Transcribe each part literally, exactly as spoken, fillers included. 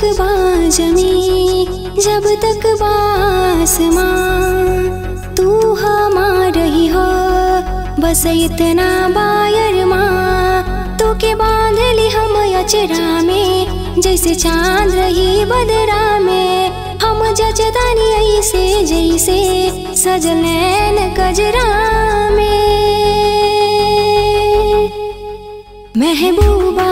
तक बाजमी जब तक बासमां तू हमारी हो, बस इतना बायर माँ। तो के बांध ली हम अचरा में जैसे चांद रही बदरा में। हम जचदानी ऐसे जैसे सजनैन कजरा में। महबूबा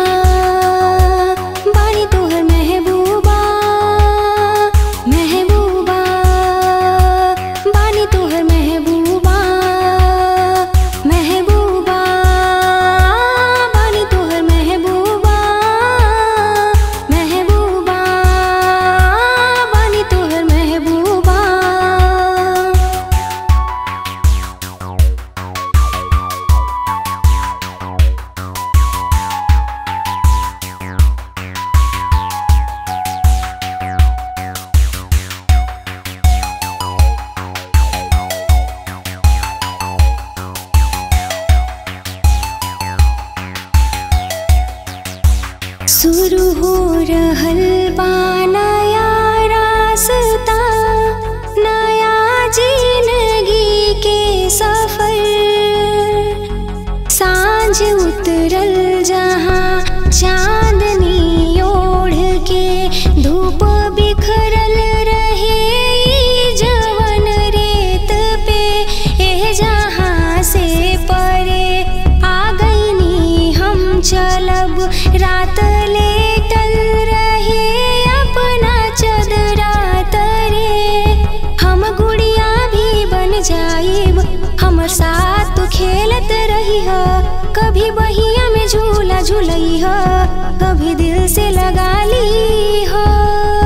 शुरू हो रहल बा नया रास्ता, नया जिंदगी के सफर। सांझ उतरल जहाँ चांदनी ओढ़ के, धूप बिखरल रहे जवन रेत पे। ए जहाँ से परे आ गई नी हम चलब, रात लेटल रहे अपना चदरा तरे। हम गुड़िया भी बन जाइब, हमर साथ तो खेलत रही हो। कभी बहिया में झूला झूलई हो, कभी दिल से लगा ली हो।